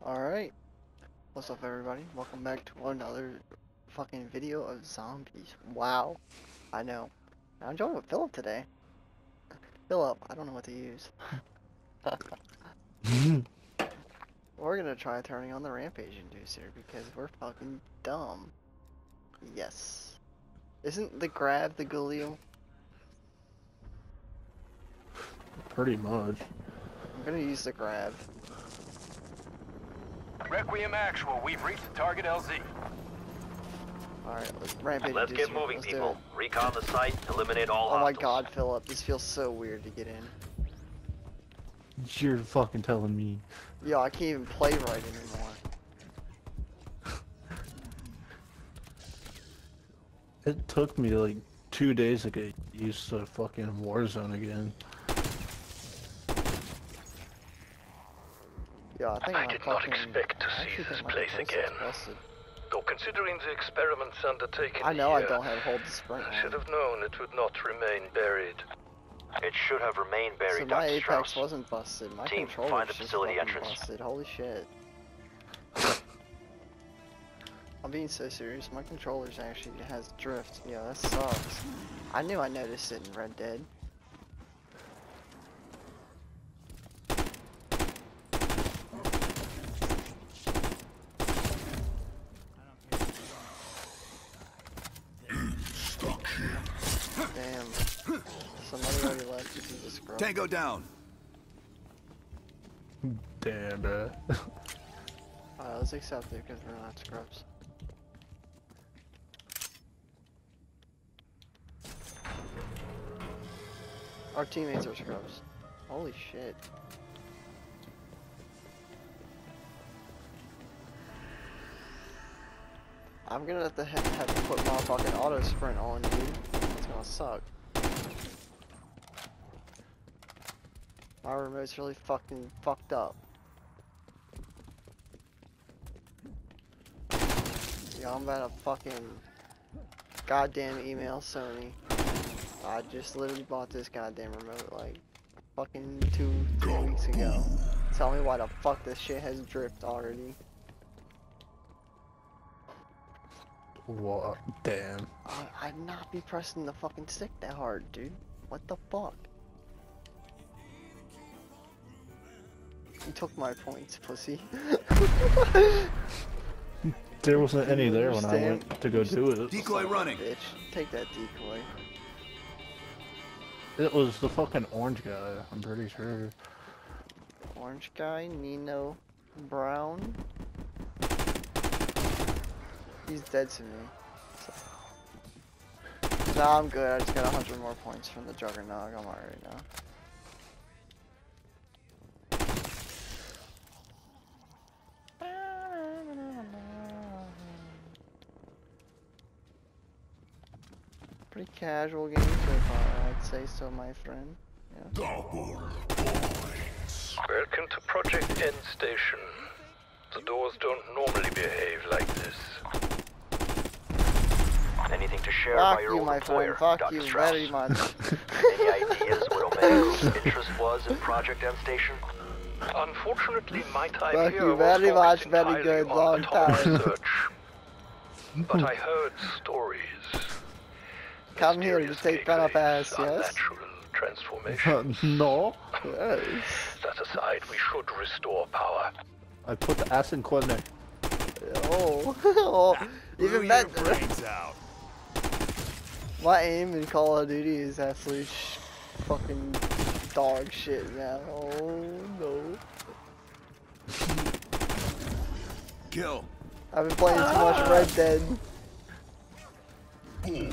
Alright, what's up everybody, welcome back to another fucking video of zombies. Wow, I know. I'm joined with Philip today. Philip, I don't know what to use. We're gonna try turning on the rampage inducer because we're fucking dumb. Yes. Isn't the grab the Galil? Pretty much. I'm gonna use the grab. Requiem Actual, we've reached the target LZ. Alright, let's get moving, people. Recon the site, eliminate all hostiles. Oh my god, Philip, this feels so weird to get in. You're fucking telling me. Yo, I can't even play right anymore. It took me like 2 days to get used to fucking Warzone again. Yeah, I did not expect to see this place again. Though considering the experiments undertaken here, I don't have hold to sprint. I should have known it would not remain buried. It should have remained buried. So my Dr. Apex wasn't busted. My team, find the facility entrance. Busted. Holy shit! I'm being so serious. My controller's actually has drift. Yeah, that sucks. I knew I noticed it in Red Dead. Tango down. Damn, bruh. Alright, let's accept it because we're not scrubs. Our teammates are scrubs. Holy shit. I'm gonna have to put my fucking auto sprint on, dude. It's gonna suck. My remote's really fucking fucked up. Yeah, I'm about to fucking goddamn email Sony. I just literally bought this goddamn remote like fucking two weeks ago. Tell me why the fuck this shit has dripped already. What? Damn. I'd not be pressing the fucking stick that hard, dude. What the fuck? You took my points, pussy. There wasn't any there when I went to go do it. Decoy running. Bitch, take that decoy. It was the fucking orange guy, I'm pretty sure. Orange guy, Nino Brown. He's dead to me. So. Nah, I'm good. I just got 100 more points from the Juggernog. I'm alright right now. Pretty casual game so far, I'd say so, my friend. Yeah. Double points. Welcome to Project End Station. The doors don't normally behave like this. Anything to share by your old employer, Dr. Strauss? Fuck you, my friend. Fuck you very much. Any ideas what Omega's interest was in Project End Station? Unfortunately, my time here was focused entirely on atomic research. But I heard stories. Come here, you take that up ass, yes? Transformation. No. Yes. That aside, we should restore power. I put the ass in corner. Oh. Oh. Even that. Out. My aim in Call of Duty is absolutely fucking dog shit now. Oh no. Kill. I've been playing too much Red Dead. Boom.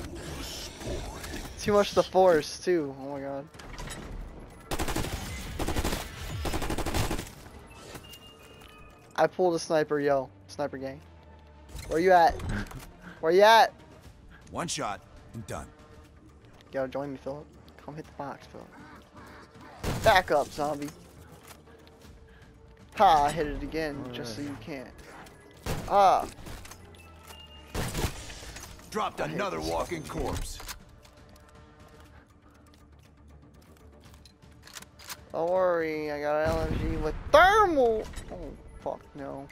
Too much the force too, oh my god. I pulled a sniper, yo. Sniper gang. Where you at? Where you at? One shot and done. Yo, join me, Philip. Come hit the box, Philip. Back up, zombie. Ha, I hit it again, just so you can't. Ah. Dropped another walking corpse. Don't worry, I got an LMG with thermal. Oh, Fuck no.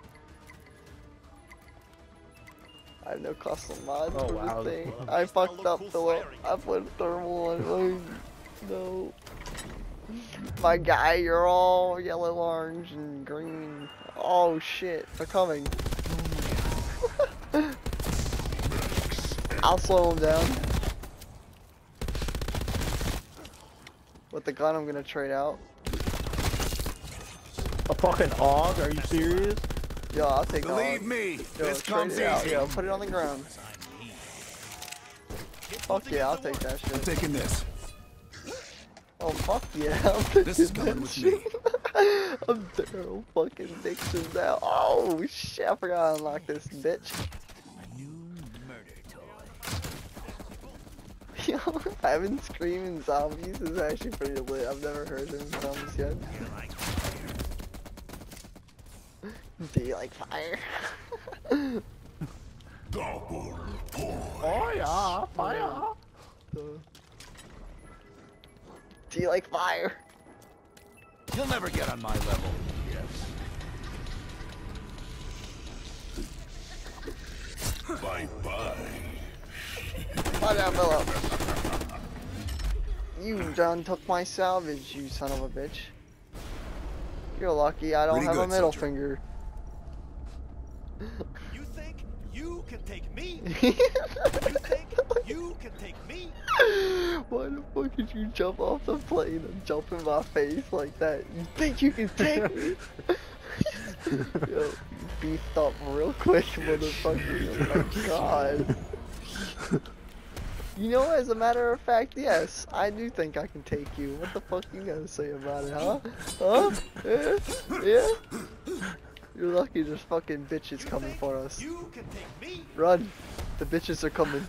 I have no custom mods for this thing. I fucked up the way I put thermal on. No. My guy, you're all yellow, orange, and green. Oh shit, they're coming. I'll slow them down. With the gun, I'm gonna trade out. A fucking AUG? Are you serious? Yo, I'll take that. Believe me, this comes easy. Yo, put it on the ground. Fuck yeah, I'll take that shit. I'm taking this. Oh, fuck yeah. This is coming with me. I'm Daryl fucking Dixon now. Oh, shit, I forgot to unlock this bitch. A new murder toy. Yo, having screaming zombies is actually pretty lit. I've never heard them zombies yet. Do you like fire? Double points. Oh yeah, fire. Do you like fire? You'll never get on my level. Yes. Bye bye. Bye down below. You done took my salvage, you son of a bitch. You're lucky I don't have a middle finger. You think you can take me? You think you can take me? Why the fuck did you jump off the plane and jump in my face like that? You think you can take me? Yo, beefed up real quick, motherfucker. Oh god. You know, as a matter of fact, yes, I do think I can take you. What the fuck you gotta say about it, huh? Huh? Yeah? Yeah? You're lucky there's fucking bitches coming for us. You can take me? Run! The bitches are coming.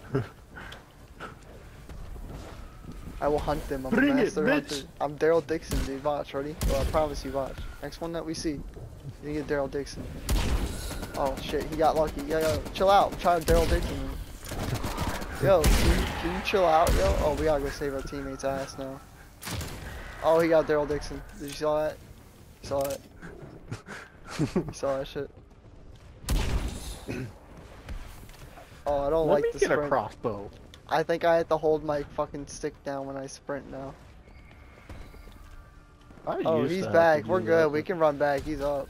I will hunt them, I'm a master hunter. I'm Daryl Dixon, dude, watch, ready? Well, I promise you, watch. Next one that we see, you get Daryl Dixon. Oh shit, he got lucky. Yo, chill out, try Daryl Dixon. Yo, can you chill out, yo? Oh, we gotta go save our teammate's ass now. Oh, he got Daryl Dixon. Did you saw that? You saw it. You saw that shit. Oh, I don't like the sprint. Let me get a crossbow. I think I have to hold my fucking stick down when I sprint now. Oh, he's back. We're good. We can run back. He's up.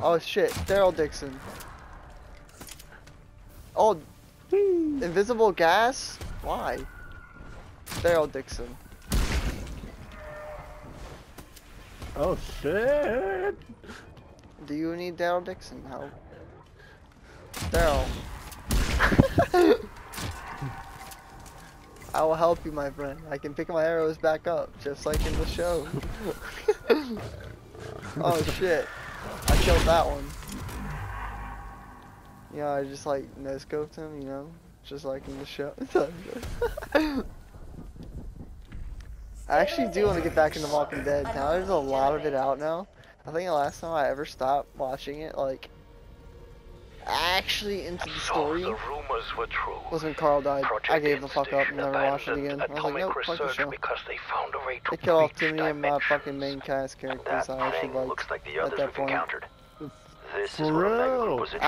Oh shit, Daryl Dixon. Oh. Invisible gas? Why? Daryl Dixon. Oh shit! Do you need Daryl Dixon help? Daryl. I will help you, my friend. I can pick my arrows back up, just like in the show. Oh shit! I killed that one. Yeah, I just like no-scoped him, you know, just like in the show. I actually do want to get back into Walking Dead now. There's a lot of it out now. I think the last time I ever stopped watching it, like, actually into the story, was when Carl died. I gave the fuck up and never watched it again. I was like, nope, fuck the show. They killed off too many of my fucking main cast characters I actually liked at that point. This is okay,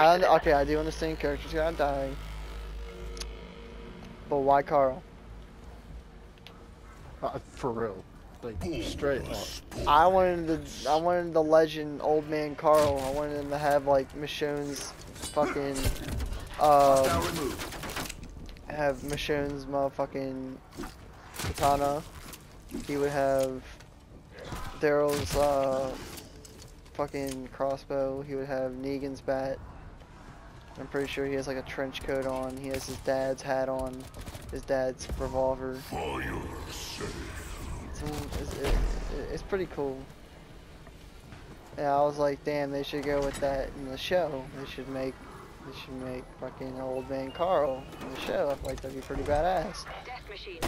I do understand characters gotta die. But why Carl? For real. Like, straight up. I wanted the legend old man Carl. I wanted him to have like Michonne's fucking have Michonne's motherfucking katana. He would have Daryl's fucking crossbow. He would have Negan's bat. I'm pretty sure he has like a trench coat on. He has his dad's hat on. His dad's revolver. It's pretty cool. And I was like, damn, they should go with that in the show. They should make fucking old man Carl in the show. I feel like that'd be pretty badass.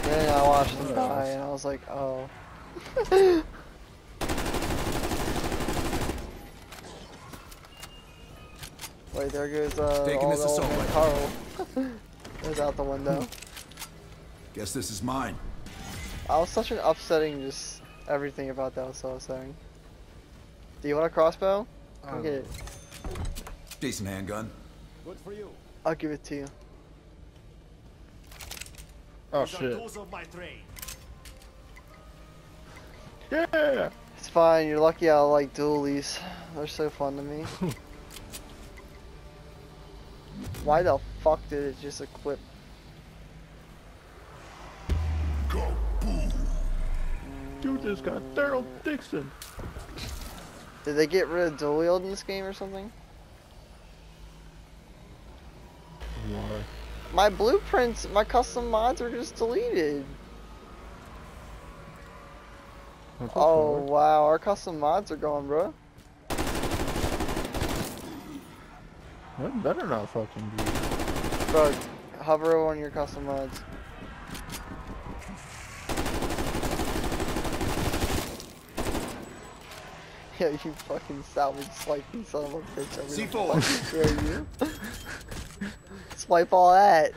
Then I watched him die, and I was like, oh. Wait, there goes Carl. Goes out the window. Guess this is mine. I was such an upsetting, just everything about that was so upsetting. Do you want a crossbow? I'll get it. Decent handgun. Good for you. I'll give it to you. Oh shit. Yeah. It's fine. You're lucky I like dualies. They're so fun to me. Why the fuck did it just equip? You just got Daryl Dixon. Did they get rid of dual wield in this game or something? Why? My blueprints, my custom mods are just deleted. Oh wow, our custom mods are gone, bro. That better not fucking be. Bro, hover over on your custom mods. Yeah, you fucking salvage swiping son of a bitch. I'm gonna fucking kill you. Swipe all that.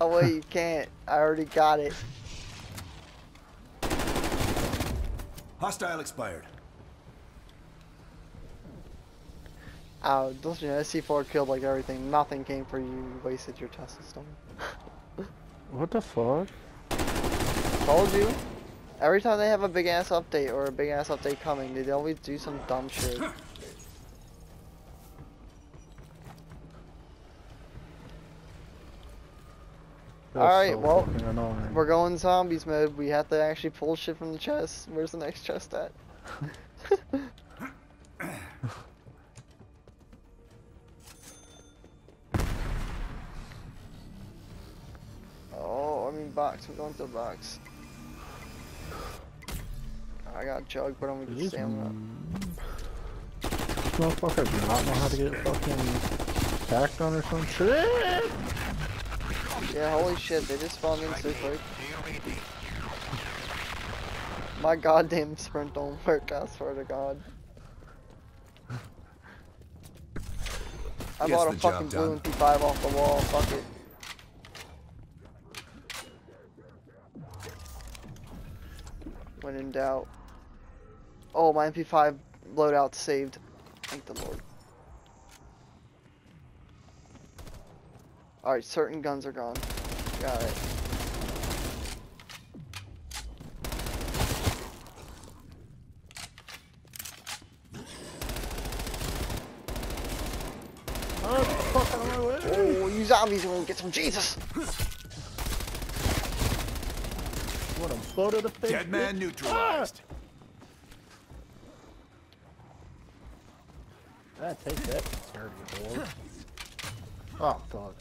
Oh wait, you can't. I already got it. Hostile expired. Oh, don't you know, SC4 killed like everything. Nothing came for you. You wasted your test system. What the fuck? Told you. Every time they have a big ass update or a big ass update coming, they always do some dumb shit. Alright, so well, we're going zombies mode. We have to actually pull shit from the chest. Where's the next chest at? Oh, I mean box. We're going to the box. I got jug, but I'm gonna get stamina. Motherfucker do not know how to get fucking backed on or some shit. Yeah, holy shit, they just spawned in so quick. My goddamn sprint don't work, I swear to god. I bought a fucking blue MP5 off the wall, fuck it. When in doubt. Oh, my MP5 loadout saved. Thank the Lord. Alright, certain guns are gone. Got it. Oh, fuck out of my way. Oh, you zombies are gonna get some Jesus! What a blow to the face. Dead man neutralized. Ah! Ah, take that, dirty boy. Oh, fuck.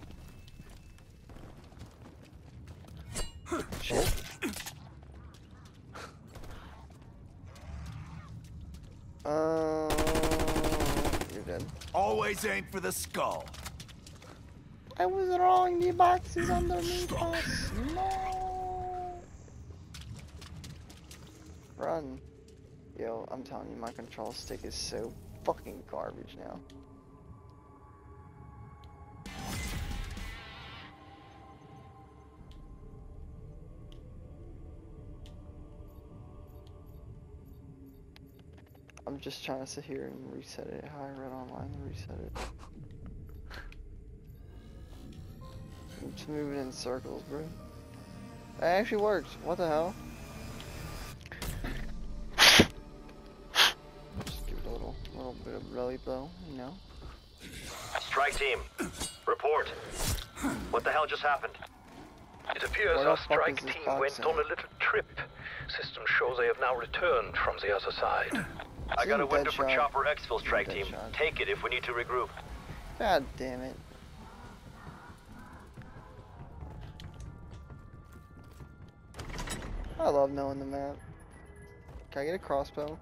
Shit. Oh. You're dead. Always aim for the skull. I was wrong, the box is underneath us. No. Run. Yo, I'm telling you, my control stick is so fucking garbage now. I'm just trying to sit here and reset it. How I read online and reset it. I'm just moving in circles, bro. That actually worked. What the hell? Bit of belly blow, you know. Strike team, report. What the hell just happened? It appears our strike team went on a little trip. System shows they have now returned from the other side. I got a window for Chopper Xville strike team. Take it if we need to regroup. God damn it. I love knowing the map. Can I get a crossbow?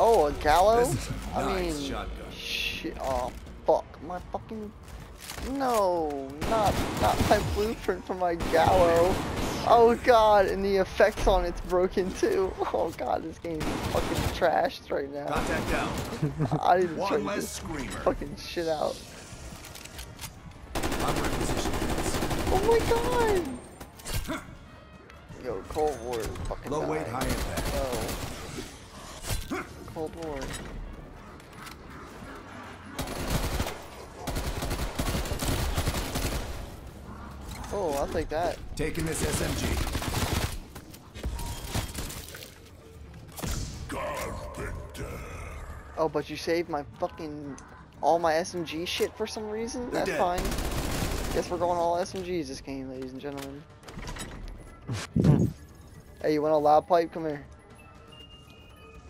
Oh, a gallows? I mean, shotgun. Shit. Oh, fuck. My fucking. No, not my blueprint for my gallows. Oh god, and the effects on it's broken too. Oh god, this game is fucking trashed right now. Contact down. I didn't check this fucking shit out. Oh my god. Yo, Cold War is fucking. Low weight, high impact. Oh. Cold War. Oh, I'll take that. Taking this SMG. Oh, but you saved my fucking all my SMG shit for some reason? That's fine. Guess we're going all SMGs this game, ladies and gentlemen. Hey, you want a loud pipe? Come here.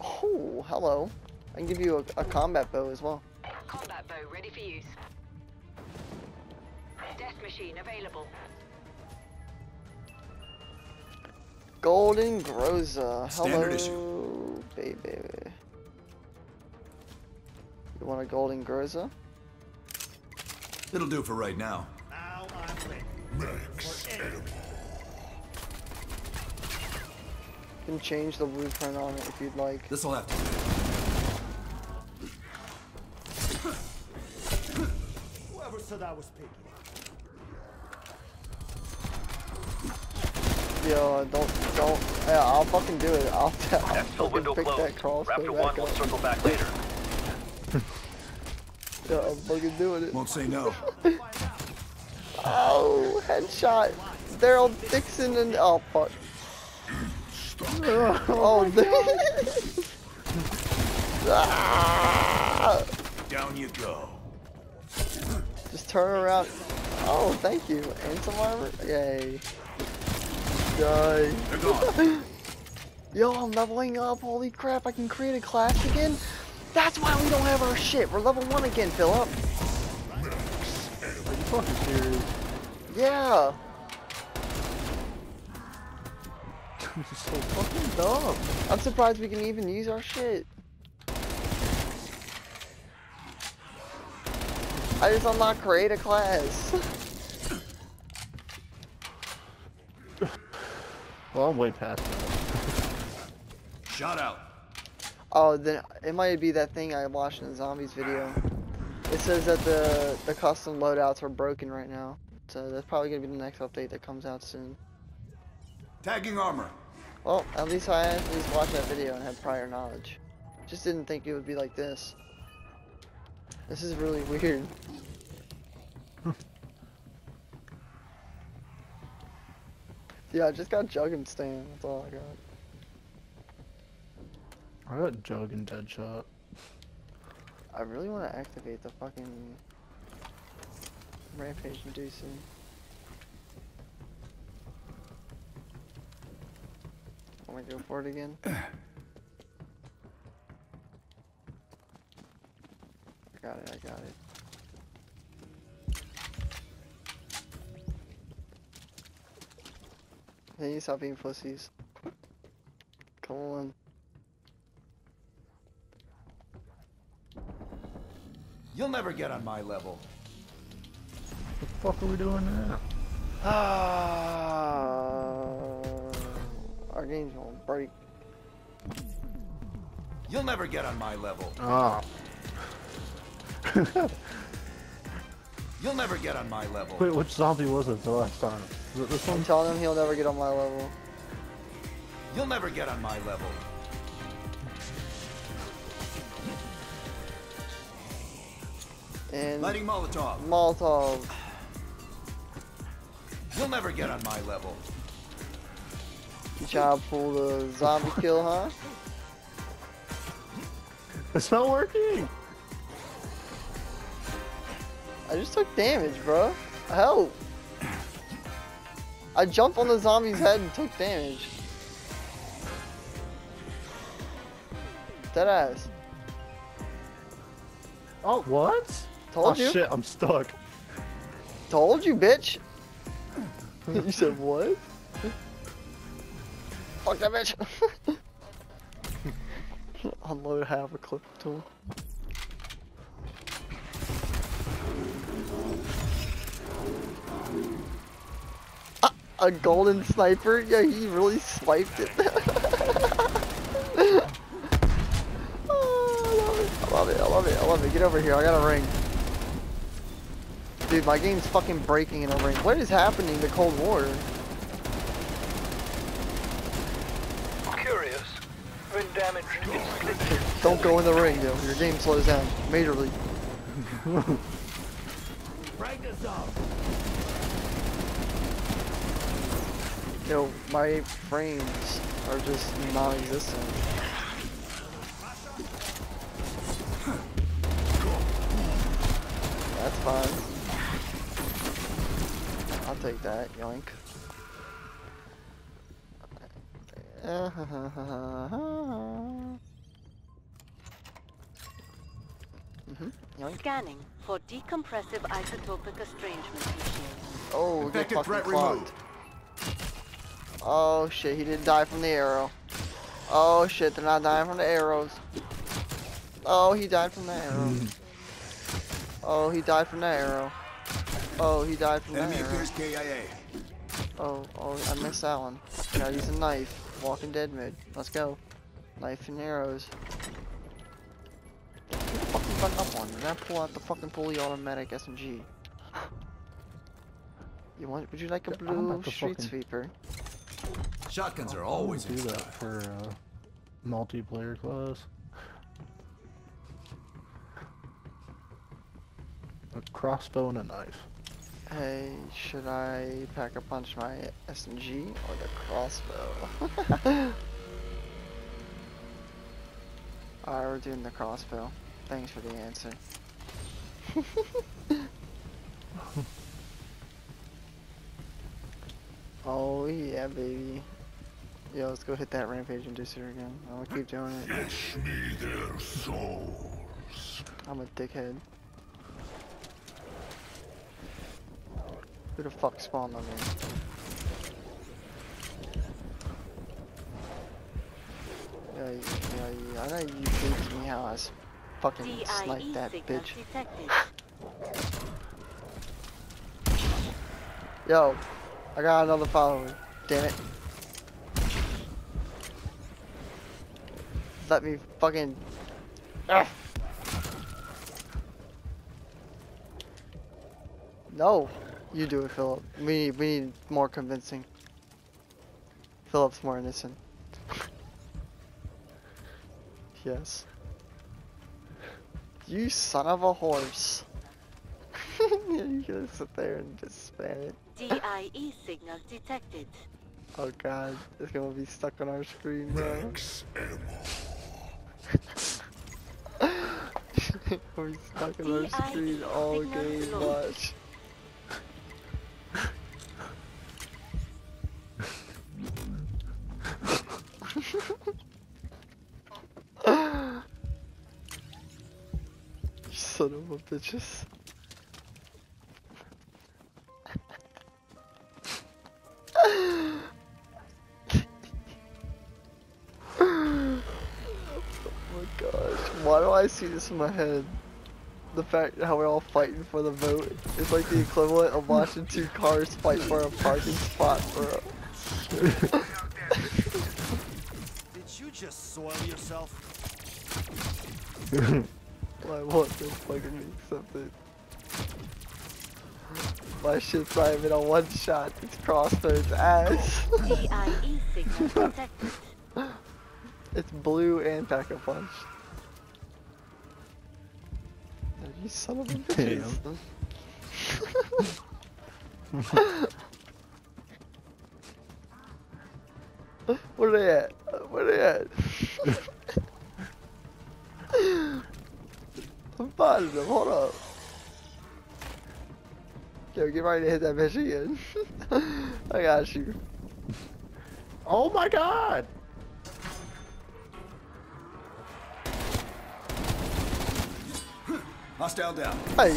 Oh, hello. I can give you a combat bow as well. Combat bow ready for use. Death machine available. Golden Groza. Hello, baby. You want a Golden Groza? It'll do for right now. Now I'm ready. Max edible. You can change the blueprint on it if you'd like. This'll have to do. Whoever said I was picky. Yo, don't. Yeah, I'll fucking do it. I'll fucking pick that crossbow. Raptor 1 will circle back later. Yeah, I'm fucking doing it. Won't say no. Oh, headshot. Daryl Dixon and oh fuck. Oh, oh down you go. Just turn around. Oh, thank you. And some armor. Yay. Die. They're gone. Yo, I'm leveling up. Holy crap! I can create a class again. That's why we don't have our shit. We're level 1 again, Phillip. Are you fucking serious? Yeah. Dude, this is so fucking dumb. I'm surprised we can even use our shit. I just unlocked create a class. Well, I'm way past that. Shout out. Oh, then it might be that thing I watched in the zombies video. It says that the custom loadouts are broken right now, so that's probably gonna be the next update that comes out soon. Tagging armor. Well, at least I at least watched that video and had prior knowledge. Just didn't think it would be like this. This is really weird. Yeah, I just got jug and stand. That's all I got. I got Jug and Deadshot. I really want to activate the fucking Rampage and do soon. I want to go for it again. I got it, I got it. Then you stop being pussies. Come on. You'll never get on my level. What the fuck are we doing now? Our game's gonna break. You'll never get on my level. Ah. Oh. You'll never get on my level. Wait, which zombie was it the last time? Was it this one? I'm telling him he'll never get on my level. You'll never get on my level. And lighting Molotov. Molotov. You'll never get on my level. Good job for the zombie kill, huh? It's not working. I just took damage, bro. Help! I jumped on the zombie's head and took damage. Deadass. Oh, what? Told you. Oh shit, I'm stuck. Told you, bitch. You said what? Fuck that bitch. Unload half a clip tool. Ah, a golden sniper? Yeah, he really swiped it. I love it, I love it, I love it. Get over here, I got a ring. Dude, my game's fucking breaking in a ring. What is happening to Cold War? Curious. Red damaged. Don't go in the ring, though. Your game slows down majorly. Yo, my frames are just non-existent. That's fine. I'll take that, yoink. Scanning for decompressive isotopic estrangement issues. Oh, we got fucking clogged. Oh shit, he didn't die from the arrow. Oh shit, they're not dying from the arrows. Oh, he died from the arrow. Oh, he died from the arrow. Oh, he died from the arrow. Oh, I missed that one. Gotta use a knife. Walking Dead mid. Let's go. Knife and arrows. What the fuck did I fuck up on? Did I pull out the fucking fully automatic SMG? You want? Would you like a blue street sweeper? Shotguns are always do that for multiplayer class. A crossbow and a knife. Hey, should I pack a punch my SMG or the crossbow? Alright, we're doing the crossbow. Thanks for the answer. Oh yeah, baby. Yo, let's go hit that rampage inducer again. I'll keep doing it. Fetch me their souls. I'm a dickhead. Who the fuck spawned on me? Yeah. I know you teach me how I fucking sniped that bitch. Yo, I got another follower. Damn it. Let me fucking. Ugh. No. You do it, Philip. We need more convincing. Philip's more innocent. Yes. You son of a horse. You gonna sit there and just spam it. DIE signal detected. Oh god, it's gonna be stuck on our screen, bro. We're stuck on our screen all game watch. Son of a bitches. Oh my gosh, why do I see this in my head? The fact how we're all fighting for the vote is like the equivalent of watching two cars fight for a parking spot, bro. Did you just soil yourself? Why won't this fucking make something? My shit's not even on one shot, it's Crossbone's ass. It's blue and pack a punch. You son of a bitch. Where are they at? I'm finding them, hold up. Yo, get ready to hit that bitch again. I got you. Oh my god! Hostile down. Hey,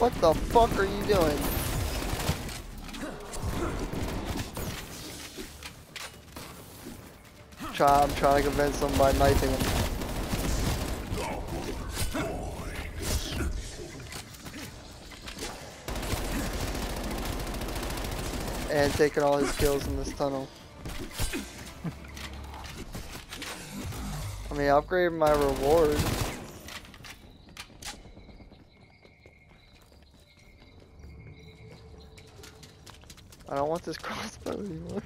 what the fuck are you doing? I'm trying to convince them by knifing him. And taking all his kills in this tunnel. I mean, upgrading my reward. I don't want this crossbow anymore.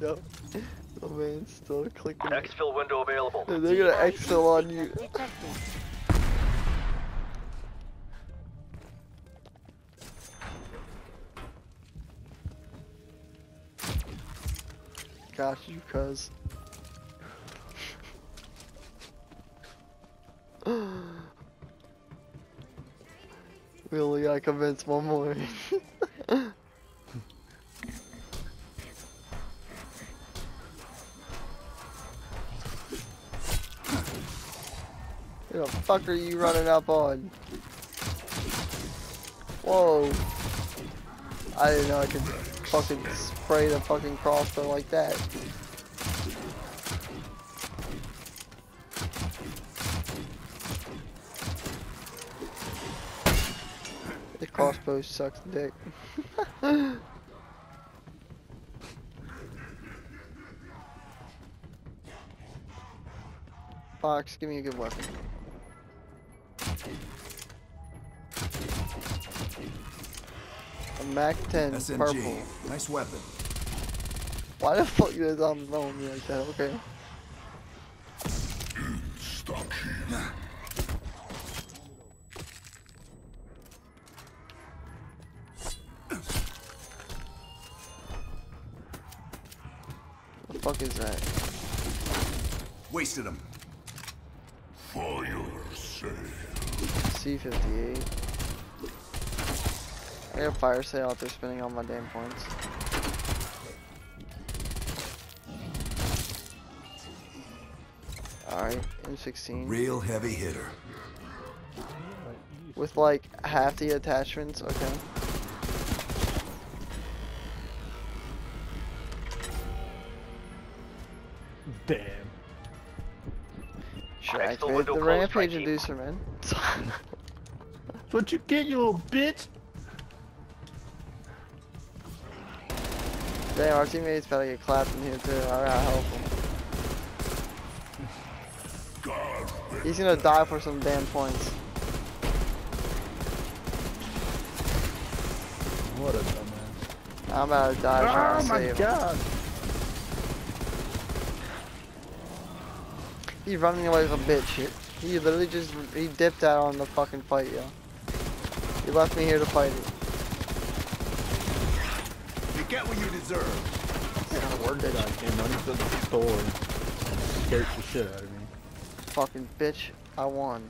Yep. Oh man, still clicking. Exfil window available. They're gonna exfil on you. Got you, cuz. We only gotta convince one more. Who the fuck are you running up on? Whoa. I didn't know I could fucking spray the fucking crossbow like that. The crossbow sucks dick. Fox, give me a good weapon. MAC-10 SMG. Purple. Nice weapon. Why the fuck is on throwing me like that? Okay. Stop. The fuck is that? Wasted him. For your sake. C-58. I got a fire sale out there spinning all my damn points. Alright, M16. Real heavy hitter. With like half the attachments, okay. Damn. Should I activate the rampage inducer, man? What you get, you little bitch? Damn, our teammates better get clapped in here too. I gotta help him. God. He's gonna die for some damn points. What a dumbass. I'm about to die trying to save him. Oh my god! He's running away with a bitch. He literally just he dipped out on the fucking fight, yo. He left me here to fight it. Get what you deserve. I worked it on him when he took the store and scared the shit out of me. Fucking bitch, I won.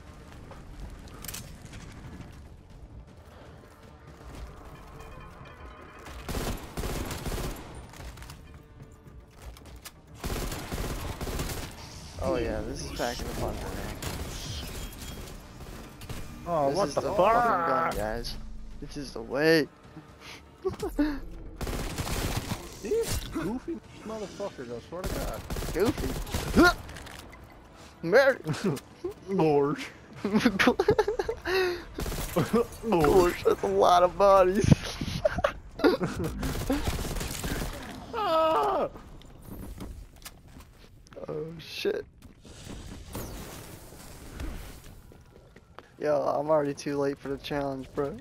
Oh yeah, this is packing the fun for me. Oh, what the fuck? Gun, guys. This is the way. These goofy motherfuckers, I swear to God. Goofy? Murder! Gorge. Gorge, that's a lot of bodies. Oh shit. Yo, I'm already too late for the challenge, bro.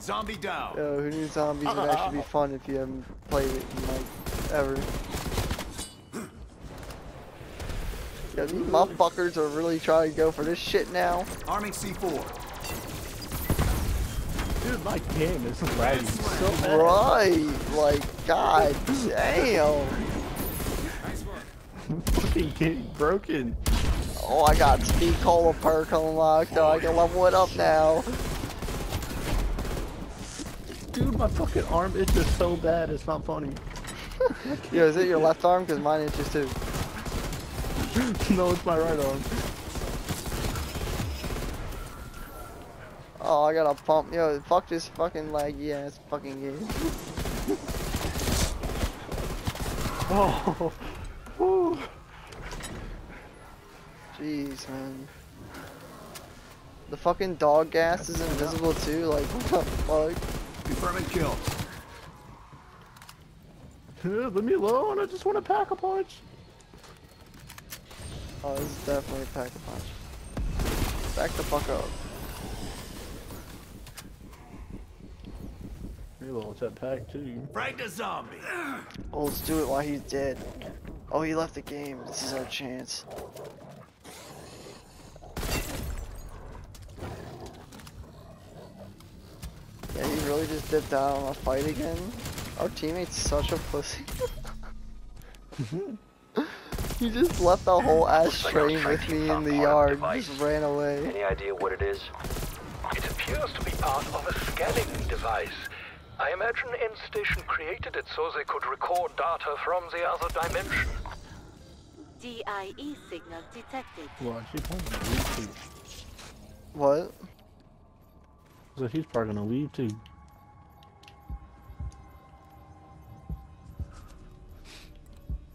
Zombie down. Yo, who knew zombies would actually be fun if you haven't played it in like ever? Yo, these motherfuckers are really trying to go for this shit now. Arming C4. Dude, my game is lagging so bad. Right, like god damn. Nice one. Fucking getting broken. Oh, I got speed cola perk unlocked. Oh, I can level it up now. Dude, my fucking arm itches so bad, it's not funny. Yo, is it your left arm? Because mine itches too. No, it's my right arm. Oh, I gotta pump. Yo, fuck this fucking laggy ass fucking game. Oh. Woo. Jeez, man. The fucking dog gas is invisible too, like, what the fuck? Confirming kill. Dude, leave me alone. I just want to pack a punch. Oh, this is definitely a pack a punch. Back the fuck up. Reload that pack too. Frag the zombie. Oh, let's do it while he's dead. Oh, he left the game. This is our chance. Yeah, he really just dipped out on a fight again. Our teammate's such a pussy. He just left the whole ass train with me in the yard. Just ran away. Any idea what it is? It appears to be part of a scanning device. I imagine End Station created it so they could record data from the other dimension. DIE signal detected. Well, she's probably gonna leave too. What? So she's probably gonna leave too.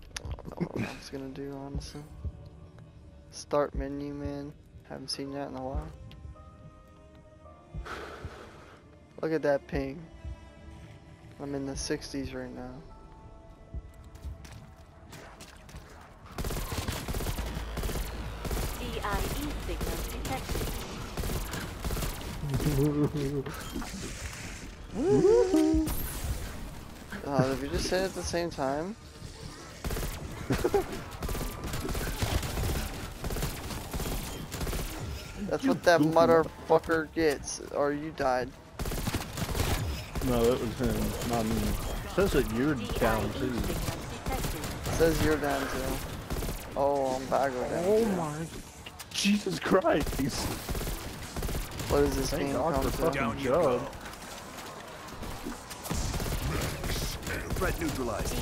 I don't know what I was gonna do, honestly. Start menu, man. Haven't seen that in a while. Look at that ping. I'm in the 60s right now. DIE signal detected. Did we just say it at the same time? That's what that motherfucker gets, or you died. No, it was him, not me. It says that you're down too. It says you're down too. Oh, I'm back down. Oh my, Jesus Christ! What is this game called? Fucking job. Threat neutralized.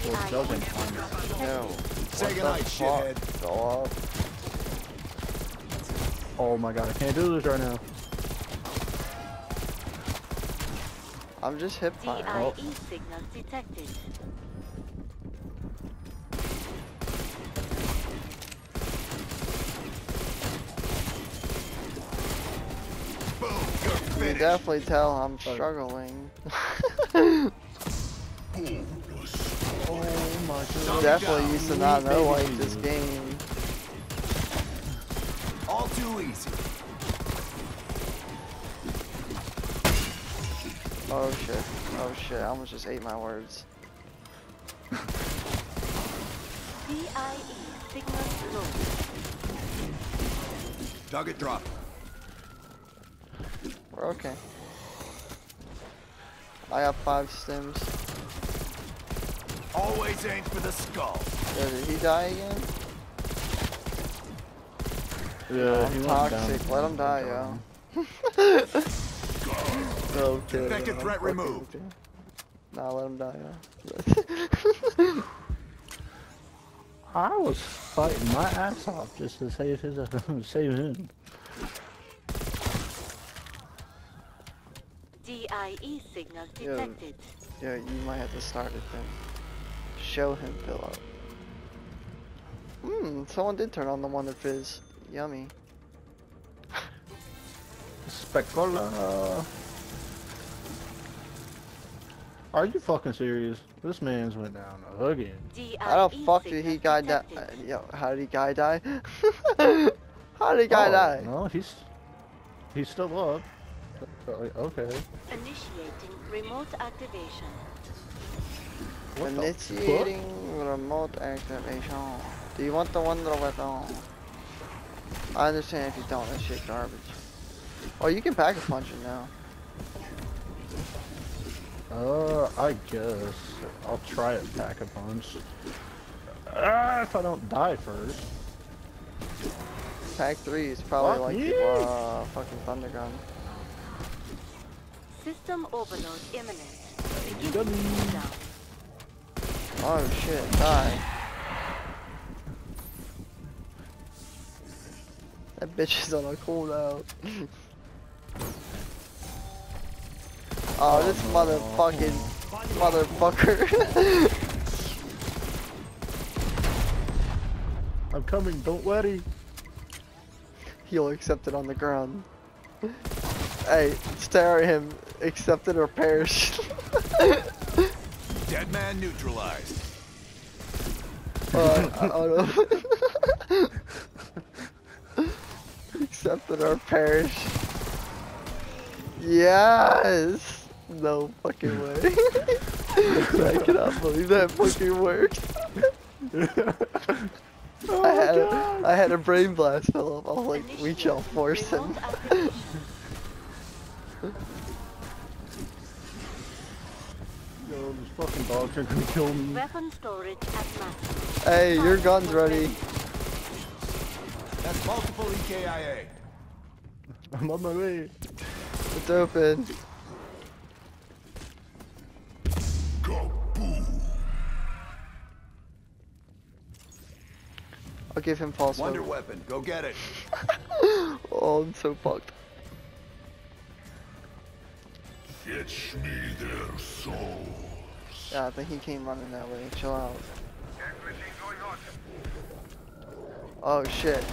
No. Say goodnight, shithead. Go off. Oh my god, I can't do this right now. I'm just hip fire. DIE signal detected. Boom, you can definitely tell I'm struggling. Oh my god. Definitely used to not know like this game. All too easy. Oh shit. Oh shit. I almost just ate my words. DIE signal low. Target drop. We're okay. I got 5 stims. Always aim for the skull. Yeah, did he die again? Yeah, I'm toxic. Let him die, yo. Okay. Infected threat removed. Okay. Nah, let him die, yo. I was fighting my ass off just to save his, save him. DIE signal detected. Yeah, you might have to start it then. Show him, Philip. Someone did turn on the Wonder Fizz. Yummy. Specola. Are you fucking serious? This man's went down again. How the fuck did he guy die? Yo, how did he guy die? How did he guy die? No, he's still up. Okay. Initiating remote activation. What initiating remote activation. Do you want the Wonder Weapon? I understand if you don't, that shit garbage. Oh, you can pack a punch it now. I guess. I'll try it, pack a punch. If I don't die first. Pack 3 is probably like the fucking Thunder Gun. System overload imminent. Oh shit, die. That bitch is on a cooldown. Oh, this motherfucker. I'm coming, don't worry. He'll accept it on the ground. Hey, stare at him. Accept it or perish. Dead man neutralized. Oh no. Accept it or perish. Yes. No fucking way. I cannot believe that fucking worked. Oh I had a brain blast, Philip. I was like, we shall force him. Yo, this fucking dog trick gonna kill me. Weapon storage at max. Hey, your gun's ready. That's multiple EKIA. I'm on my way. It's open. I'll give him false hope. Wonder weapon, go get it. Oh, I'm so fucked. Fetch me their souls. Yeah, I think he came running that way. Chill out. Oh shit.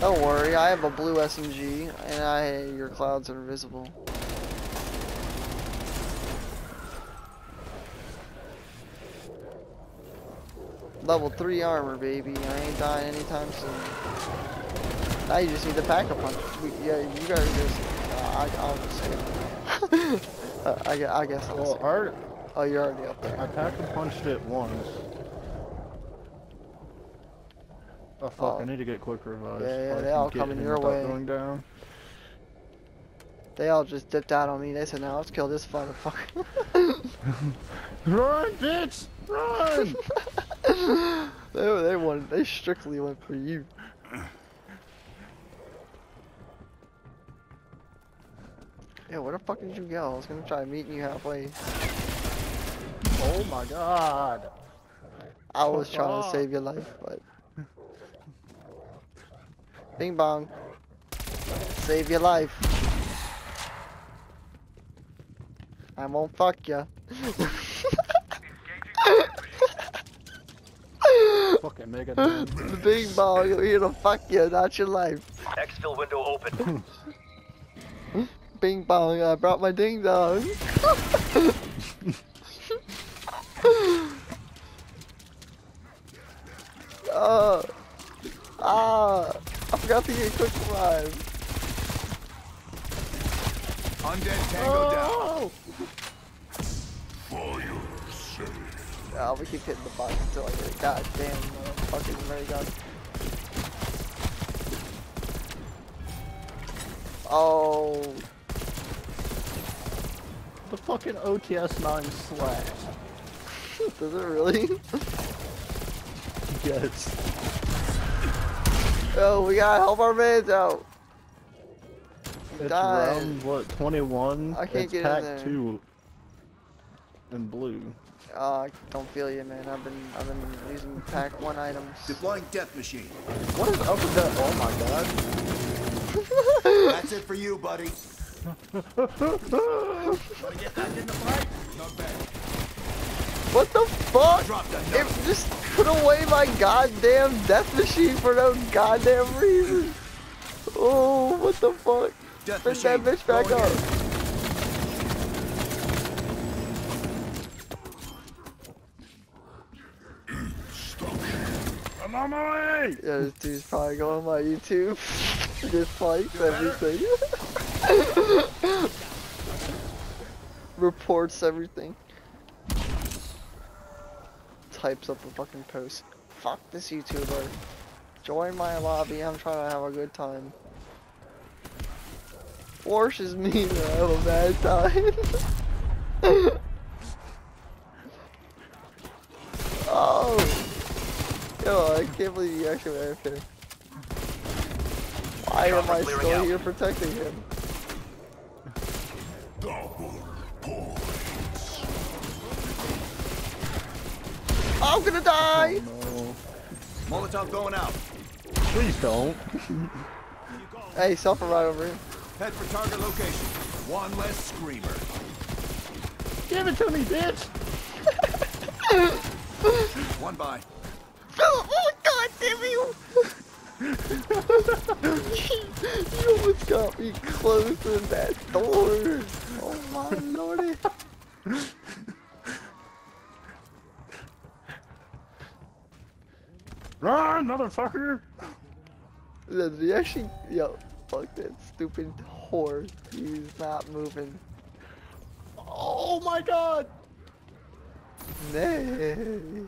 Don't worry, I have a blue SMG, and your clouds are invisible. Level 3 armor, baby. I ain't dying anytime soon. Now you just need the pack a punch. Yeah, you gotta just. I'll just skip. I guess. Well, oh, you're already up there. I pack a punched it once. Oh fuck, I need to get quick revives. Yeah, they all coming your way. Going down. They all just dipped out on me. They said, now let's kill this motherfucker. Run, bitch! Run! they strictly went for you. Yeah, where the fuck did you go? I was gonna try meeting you halfway. Oh my god! I was trying to save your life, but... Bing bong. Save your life. I won't fuck ya. Fucking mega. Bing bong, you're here to fuck ya, not your life. Exfil window open. Bing bong, I brought my ding dong. Oh. Ah. I forgot to get quick revive. Undead Tango down. For your sake. Yeah, I'll keep hitting the box until I get it. God damn, fucking Ray gun. Oh. The fucking OTS-9 slash. Does it really? Yes. Yo, we gotta help our mans out. It's round, what, 21? I can't get in there. Pack 2 in blue. I don't feel you, man. I've been using pack 1 items. Deploying death machine. What is up with that? Oh my god. That's it for you, buddy. Wanna get back in the fight? Not bad. What the fuck? It just put away my goddamn death machine for no goddamn reason. Oh, what the fuck? Put that bitch back up. I'm on my way! Yeah, this dude's probably going on my YouTube. Just likes everything. Reports everything. Types up a fucking post. Fuck this YouTuber. Join my lobby. I'm trying to have a good time. Forces me to have a bad time. Oh. Yo, I can't believe you actually went after him. Why am I still here protecting him? I'm gonna die! Oh, no. Molotov going out. Please don't. Hey, self right over here. Head for target location. One less screamer. Give it to me, bitch! One by. Oh god, damn you! You almost got me close to that door. Oh my lordy. Run, motherfucker! Did he actually? Yo, fuck that stupid whore. He's not moving. Oh my god! Nay.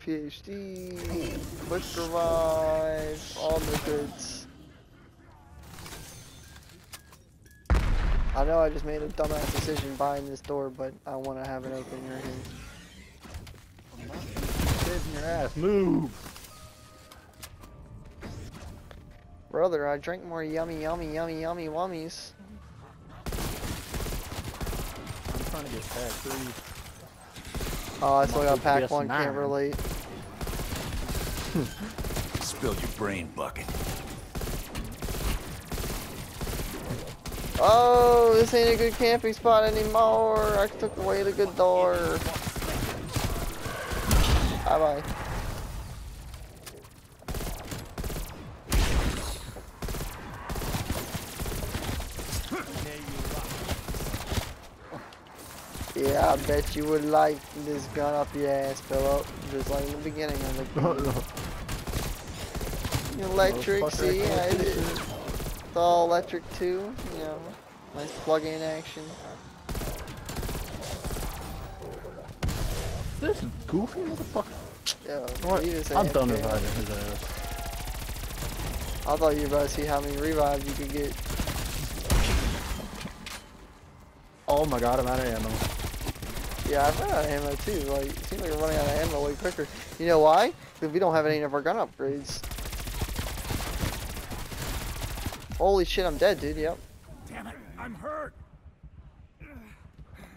PhD, quick revive, all the goods. I know I just made a dumbass decision buying this door, but I want to have it open in your hand. Sit in your ass, move! Brother, I drink more yummy wummies. I'm trying to get pack 3. Oh, I still got pack 1, can't relate. Spilled your brain bucket. Oh, this ain't a good camping spot anymore. I took away the good door. Bye-bye. Yeah, I bet you would like this gun up your ass, Phillip. Just like in the beginning of the game. Electric, see? Yeah, it's all electric too. You know, nice plug-in action. This is goofy motherfucker. Yo, I'm done reviving his ass. I thought you were about to see how many revives you could get. Oh my god, I'm out of ammo. Yeah, I've run out of ammo too, like, it seems like we're running out of ammo way quicker. You know why? Because we don't have any of our gun upgrades. Holy shit, I'm dead, dude, yep. Damn it, I'm hurt!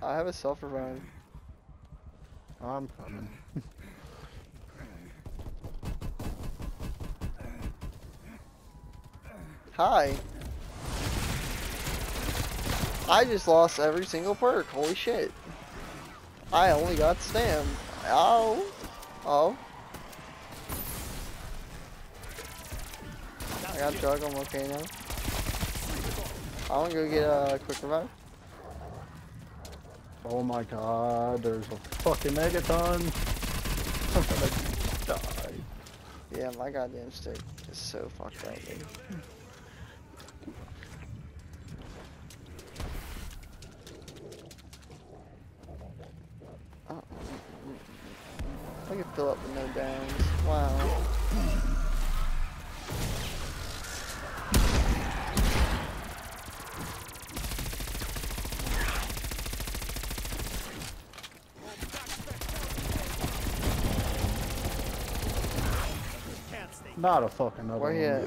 I have a self-revive. I'm coming. Hi! I just lost every single perk, holy shit. I only got Sam. Oh. Oh. I got Jug, I'm okay now. I wanna go get a quick revive. Oh my god, there's a fucking megaton. I'm gonna die. Yeah, my goddamn stick is so fucked up, dude. I can fill up with no downs. Wow. Not a fucking other one. Where he at?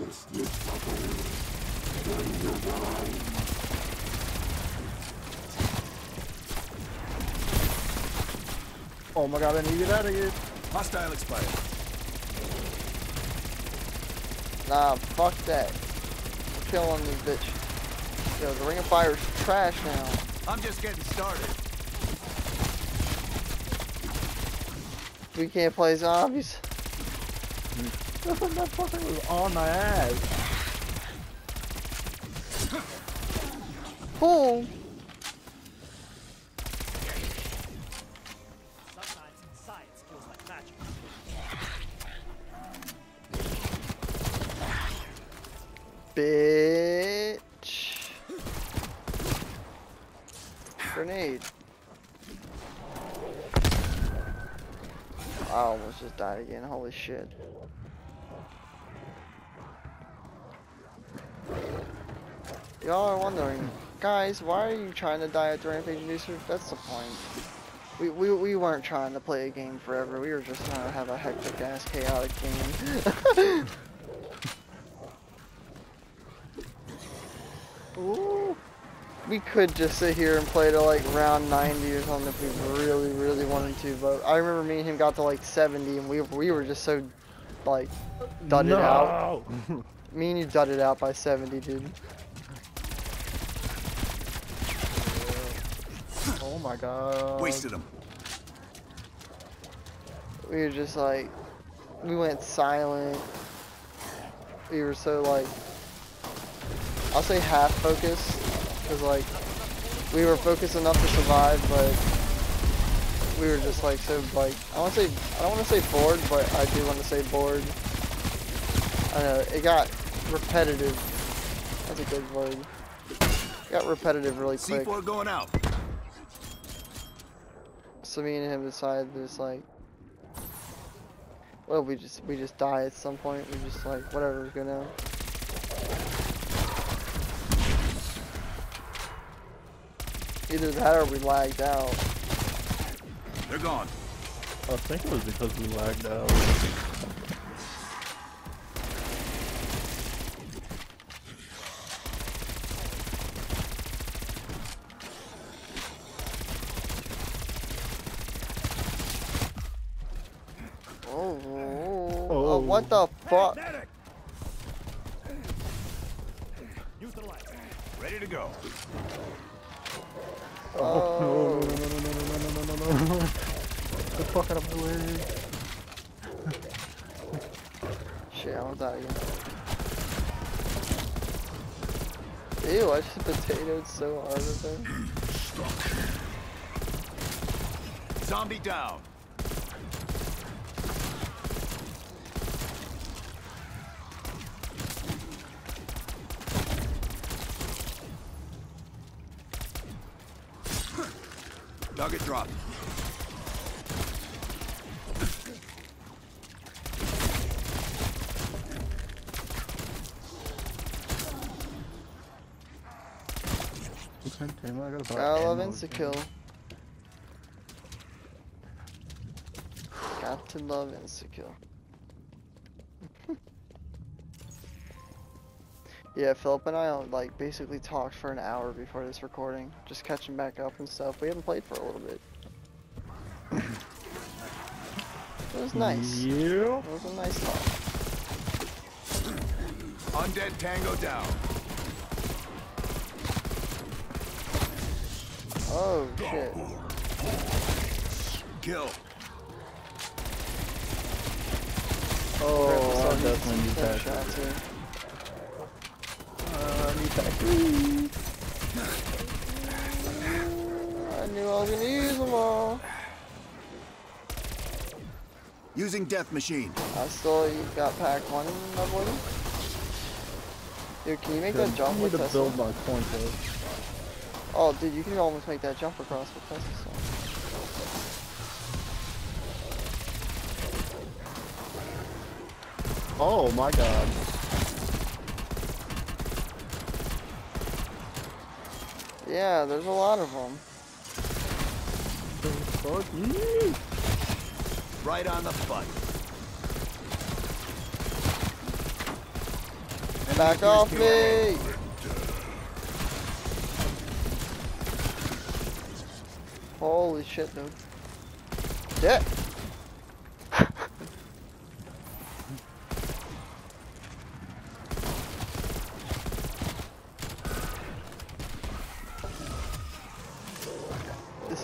Oh my god, I need to get out of here. Hostile expired. Nah, fuck that. We're killing this bitch. Yo, the Ring of Fire is trash now. I'm just getting started. We can't play zombies. That fucking was on my ass. Cool. Bitch. Grenade. I almost just died again, holy shit. Y'all are wondering, guys, why are you trying to die at the Rampage Inducer? That's the point. We weren't trying to play a game forever, we were just trying to have a hectic ass chaotic game. Ooh. We could just sit here and play to like round 90 or something if we really wanted to, but I remember me and him got to like 70 and we were just so like dudded out. Me and you dudded out by 70, dude. Oh my god. Wasted him. We were just like, we went silent. We were so like, I'll say half focus, because like we were focused enough to survive, but we were just like so like I don't want to say bored, but I do want to say bored. I know it got repetitive. That's a good word. Got repetitive really quick. C4 going out. So me and him decide there's like, well, we just die at some point. We just like whatever's going on. Either that or we lagged out. They're gone. I think it was because we lagged out. Oh, what the fuck? Ready to go. Oh no. The fuck out of my way. Shit, I almost died again. Ew, I just potatoed so hard with that. Zombie down. Nugget drop. I love insta-kill. Got to love insta-kill. Yeah, Philip and I like basically talked for an hour before this recording, just catching back up and stuff. We haven't played for a little bit. It was nice. Yeah. It was a nice talk. Undead Tango down. Oh shit. Kill. Oh, I definitely need that shot too. I knew I was gonna use them all. Using death machine. I saw you got pack one in my body. Dude, can you make that jump with Tesla? I need to build my point though. Oh, dude, you can almost make that jump across with Tesla. Oh my god. Yeah, there's a lot of them. Right on the butt. Back off me! Holy shit, dude. Yeah!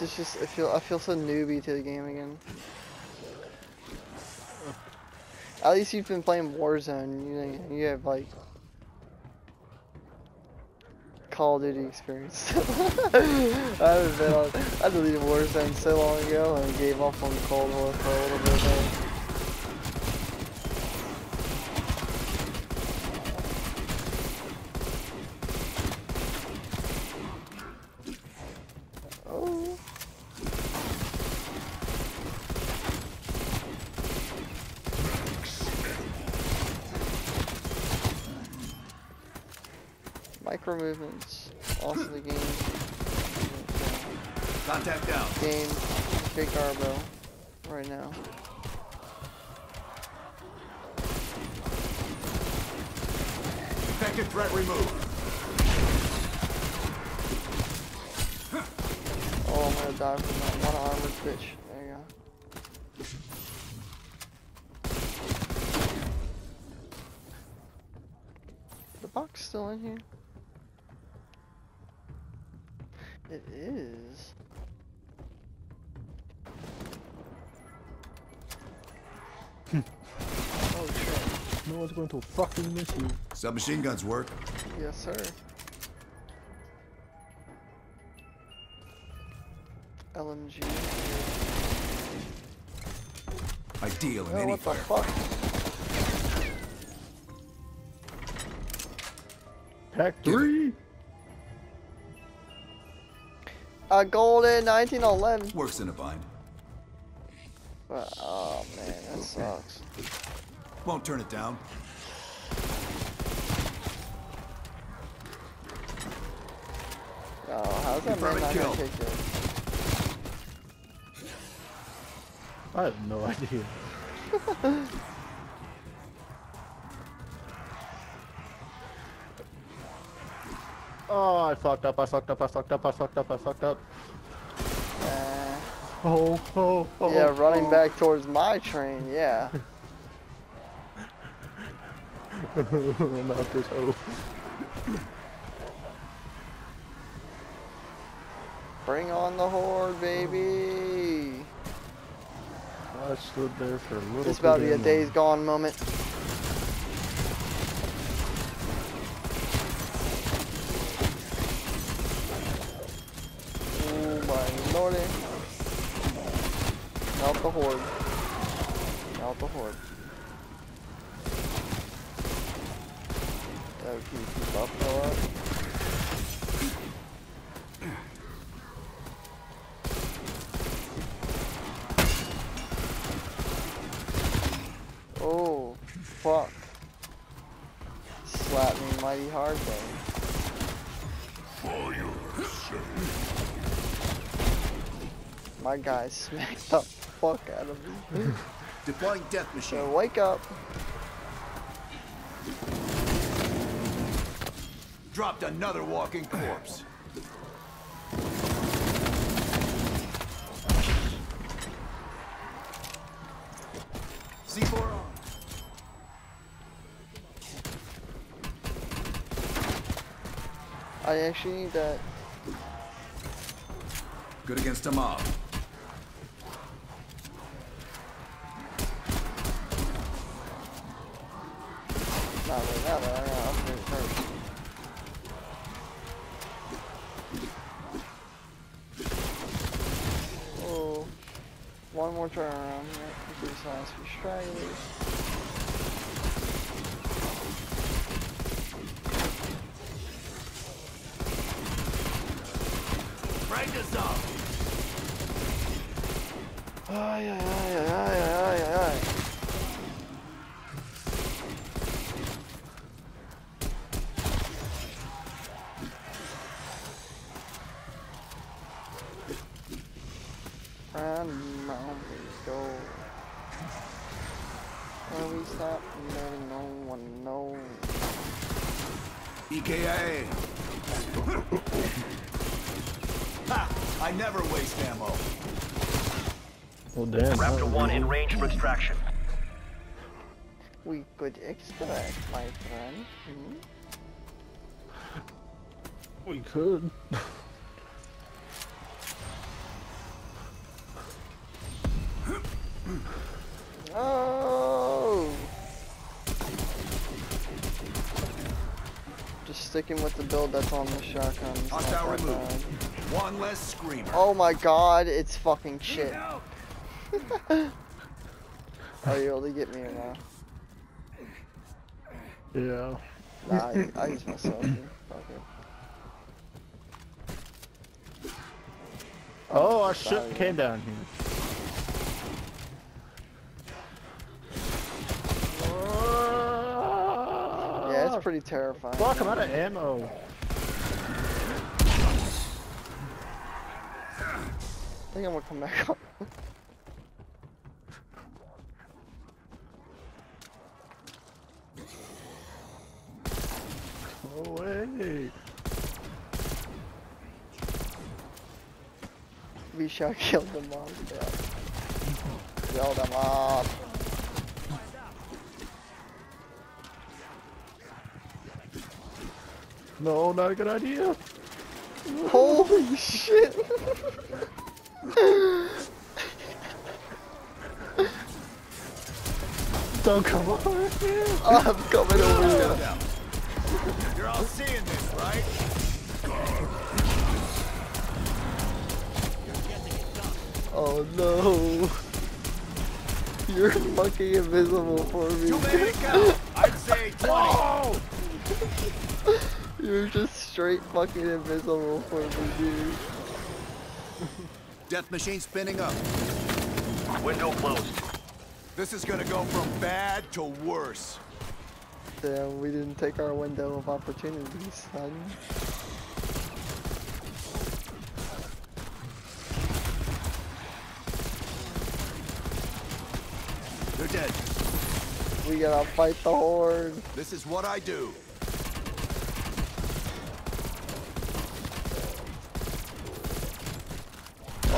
It's just I feel so newbie to the game again. At least you've been playing Warzone. You have like Call of Duty experience. I deleted Warzone so long ago and gave up on Cold War for a little bit. Movements, also the game. Contact down. Game, big Garbo, right now. Effective threat removed. Oh, I'm gonna die from that one armored bitch. There you go. Is the box still in here? It is. Oh shit. No one's going to fucking miss you. Submachine guns work. Yes, sir. LMG. Ideal in any fire. What the fuck? Pack 3! A golden 1911. Works in a bind. But, oh man, that sucks. Won't turn it down. Oh, how's that man not gonna kick it? I have no idea. Oh, I fucked up. Oh. Yeah, running back towards my train, yeah. Not this hope. Bring on the horde, baby. I stood there for a little bit. It's about to be a days gone moment. Oh my lordy. Out the horde. Out the horde. That would keep up for us. Fuck. Slapped me mighty hard then. My guy smacked the fuck out of me. Deploying death machine. So wake up. Dropped another walking corpse. C4 on. I actually need that. Good against a mob. Not really that, but I gotta upgrade first. Oh, one more turn around here. This is nice for stragglers. Ay. And now we go. When we stop letting no one know. EKA. Ha! I never waste ammo. Oh, damn. Raptor 1 in range for extraction. We could extract, my friend. Hmm? We could. Oh! Just sticking with the build that's on the shotgun. Hostile removed. One less screamer. Oh my god, it's fucking shit. No. Are you able to get me or not? Yeah. Nah, I use myself. Fuck it. Oh, our ship came down here. Yeah, it's pretty terrifying. Fuck, I'm out of ammo. I think I'm gonna come back up. Away. We shall kill the monster. Kill them up. No, not a good idea. Holy shit. Don't come over here. I'm coming over here. You're all seeing this, right? Oh no! You're fucking invisible for me. You made it count. I'd say 20. Oh! You're just straight fucking invisible for me, dude. Death machine spinning up. Window closed. This is gonna go from bad to worse. Damn, we didn't take our window of opportunity, son. They're dead. We gotta fight the horde. This is what I do.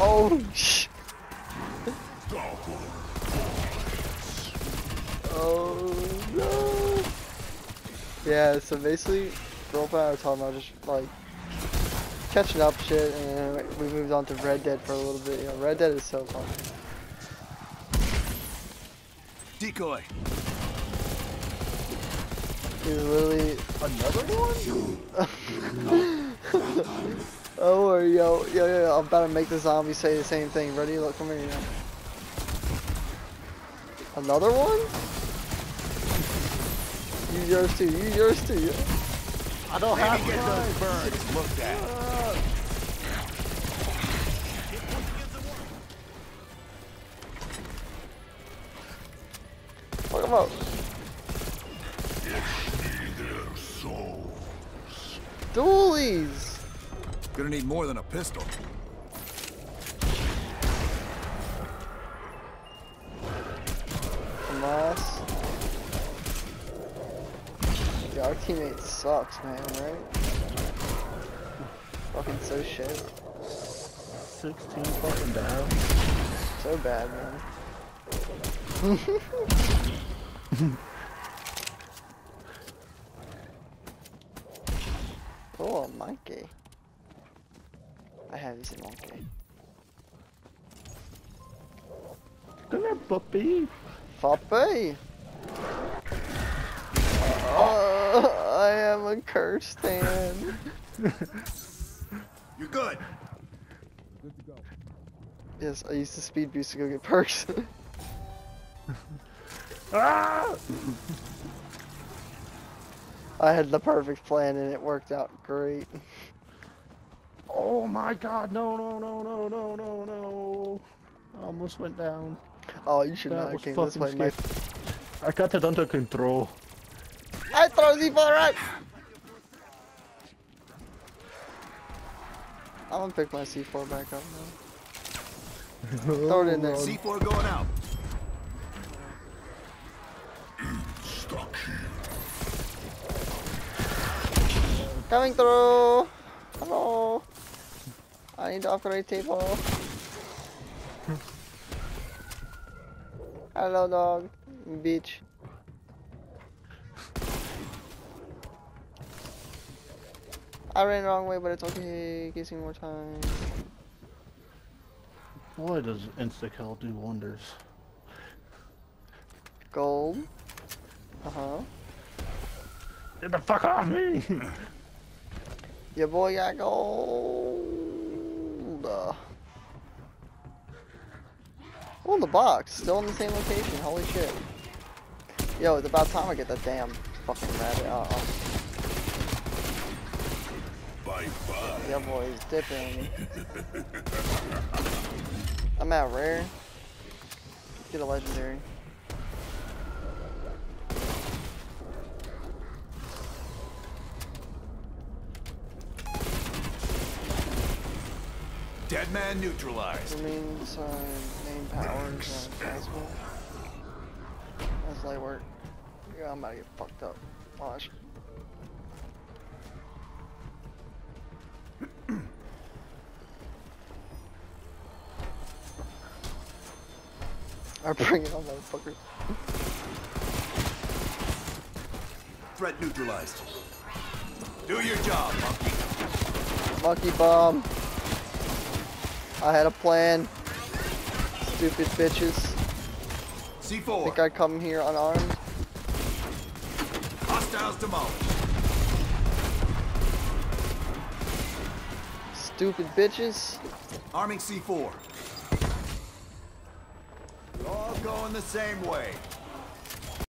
Oh, shit. Oh, no. Yeah, so basically, girlfriend I was talking about just like catching up shit, and we moved on to Red Dead for a little bit. Yeah, Red Dead is so fun. Decoy. Dude, literally another one? Oh, yo, I'm about to make the zombie say the same thing. Ready? Look, come here. Another one? Use yours too. Use yours too. I don't have to get those burns looked at. Fuck him up. Dualies. Gonna need more than a pistol. Nice. Yeah, our teammate sucks, man, right? Fucking so shit. 16 fucking down. So bad, man. Oh, a monkey. I haven't seen monkey. Come here, puppy. Puppy. I am a cursed hand. You're good. Good to go. Yes, I used the speed boost to go get perks. Ah! I had the perfect plan and it worked out great. Oh my god, no, no, no, no, no, no, no. I almost went down. Oh, you should not have came this way, mate. I got it under control. I throw Z4 right! I'm gonna pick my C4 back up now. Throw it in there. C4 going out. Coming through! Hello! I need to upgrade table. Hello, dog. Bitch. I ran the wrong way, but it's okay. Gives me more time. Why does Instakill do wonders? Gold. Uh-huh. Get the fuck off me! Your boy got gold. Oh, in the box, still in the same location. Holy shit! Yo, it's about time I get that damn fucking rabbit. Bye bye. Your boy is dipping me. I'm at rare. Get a legendary. Dead man neutralized. Remains main powers possible. That's light work. Yeah, I'm about to get fucked up. Watch. I bring it on, motherfucker. Threat neutralized. Do your job, monkey. Monkey bomb. I had a plan. Stupid bitches. C4. I think I come here unarmed. Hostiles demolished. Stupid bitches. Arming C4. We're all going the same way.